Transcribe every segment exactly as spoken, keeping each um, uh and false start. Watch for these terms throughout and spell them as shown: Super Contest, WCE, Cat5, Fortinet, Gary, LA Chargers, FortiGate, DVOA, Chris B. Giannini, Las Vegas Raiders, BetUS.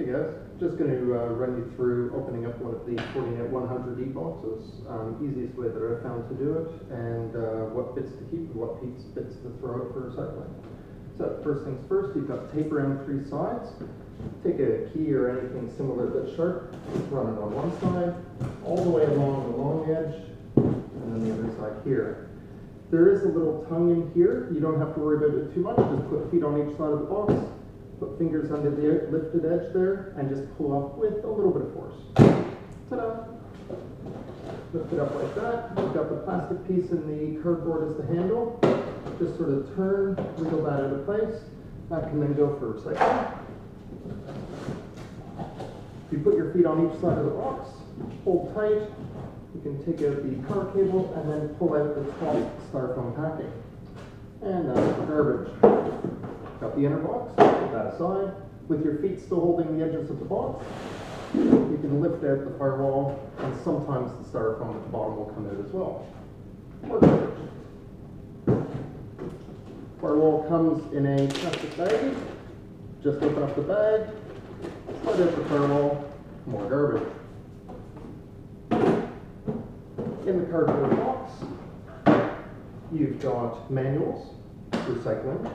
Hey guys, just going to uh, run you through opening up one of the Fortinet one hundred E boxes. Um, easiest way that I've found to do it, and uh, what bits to keep and what bits to throw out for recycling. So first things first, you've got tape around three sides. Take a key or anything similar but sharp, run it on one side, all the way along the long edge, and then the other side here. There is a little tongue in here. You don't have to worry about it too much. Just put feet on each side of the box, put fingers under the lifted edge there, and just pull up with a little bit of force. Ta-da! Lift it up like that. You've got the plastic piece and the cardboard as the handle. Just sort of turn, wiggle that out of place. That can then go for recycling. You put your feet on each side of the box, hold tight. You can take out the car cable and then pull out the top styrofoam packing. And that's the garbage. Got the inner box, put that aside. With your feet still holding the edges of the box, you can lift out the firewall, and sometimes the styrofoam at the bottom will come out as well. More garbage. Firewall comes in a plastic bag. Just open up the bag, slide out the firewall, more garbage. In the cardboard box, you've got manuals, recycling,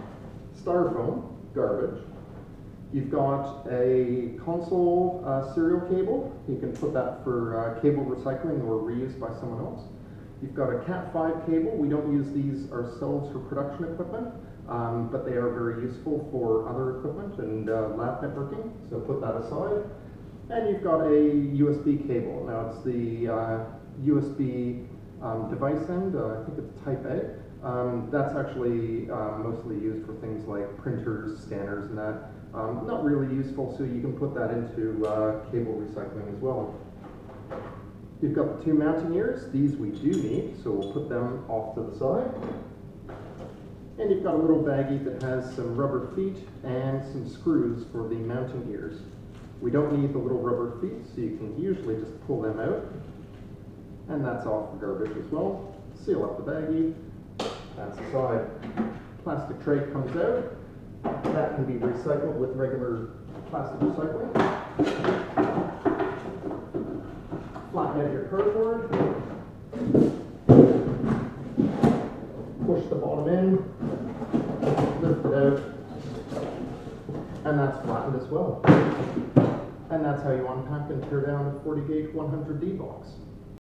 styrofoam, garbage. You've got a console uh, serial cable. You can put that for uh, cable recycling or reuse by someone else. You've got a cat five cable. We don't use these ourselves for production equipment, um, but they are very useful for other equipment and uh, lab networking, so put that aside. And you've got a U S B cable. Now it's the uh, U S B um, device end, uh, I think it's type A. Um, that's actually uh, mostly used for things like printers, scanners and that. Um, not really useful, so you can put that into uh, cable recycling as well. You've got the two mounting ears. These we do need, so we'll put them off to the side. And you've got a little baggie that has some rubber feet and some screws for the mounting ears. We don't need the little rubber feet, so you can usually just pull them out. And that's off the garbage as well. Seal up the baggie. That's aside. Plastic tray comes out. That can be recycled with regular plastic recycling. Flatten out your cardboard. Push the bottom in. Lift it out. And that's flattened as well. And that's how you unpack and tear down a FortiGate one hundred E box.